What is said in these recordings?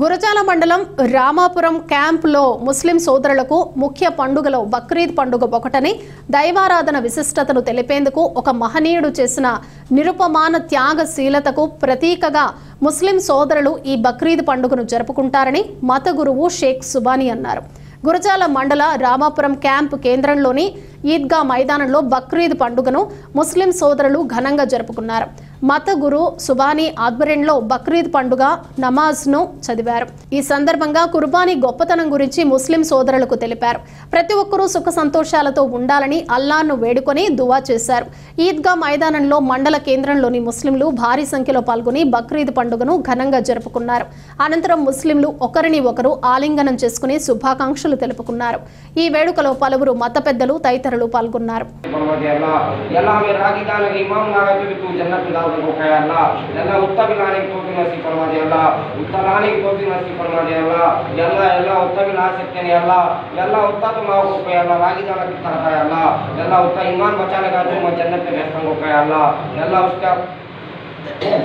గురజాల మండలం రామాపురం క్యాంప్ లో ముస్లిం సోదరులకు ముఖ్య పండుగలో బక్రీద్ పండుగ ఒకటని దైవారాధన విశిష్టతను తెలిపేందుకు ఒక మహనీయుడు చేసిన నిరుపమాన త్యాగశీలతకు ప్రతీకగా ముస్లిం సోదరులు ఈ బక్రీద్ పండుగను జరుపుకుంటారని మత గురువు షేక్ సుబానీ అన్నారు. గురజాల మండల రామాపురం క్యాంప్ కేంద్రంలోని ఈద్గా మైదానంలో బక్రీద్ పండుగను ముస్లిం సోదరులు ఘనంగా జరుపుకున్నారు. మత గురు సుబానీ ఆధ్వర్యంలో బక్రీద్ పండుగ నమాజ్ను చదివారు. ఈ సందర్భంగా కుర్బానీ గొప్పతనం గురించి ముస్లిం సోదరులకు తెలిపారు. ప్రతి ఒక్కరూ సుఖ సంతోషాలతో ఉండాలని అల్లాను వేడుకొని దువా చేశారు. ఈద్గా మైదానంలో మండల కేంద్రంలోని ముస్లింలు భారీ సంఖ్యలో పాల్గొని బక్రీద్ పండుగను ఘనంగా జరుపుకున్నారు. అనంతరం ముస్లింలు ఒకరిని ఒకరు ఆలింగనం చేసుకుని శుభాకాంక్షలు తెలుపుకున్నారు. ఈ వేడుకలో పలువురు మత పెద్దలు తదితర పాల్గొన్నారు.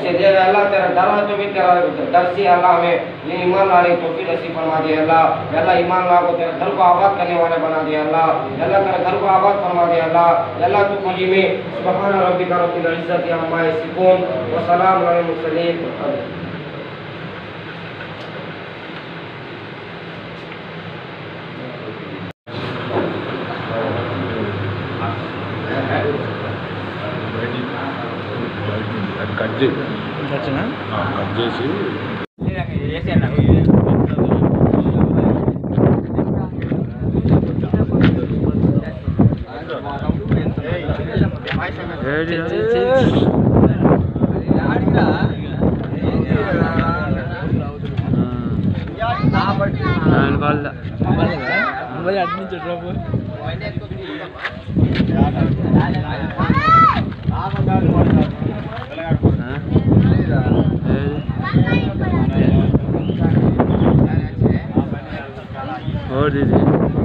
سيدنا الله تیرا ڈر ہے تو بھی تیرا ڈر سے اللہ ہمیں یہ ایمان لانے کو توفیق نصیب فرما دے اللہ اللہ ایمان لا کو تیرا گھر کو آباد کرنے والے بنا دے اللہ اللہ تیرا گھر کو آباد فرما دے اللہ اللہ تو مجھ میں سبحان ربک رب العزت عما یصفون وسلام علی المرسلین जी अच्छा हां जी जी ये ऐसे ना हुई है What is it?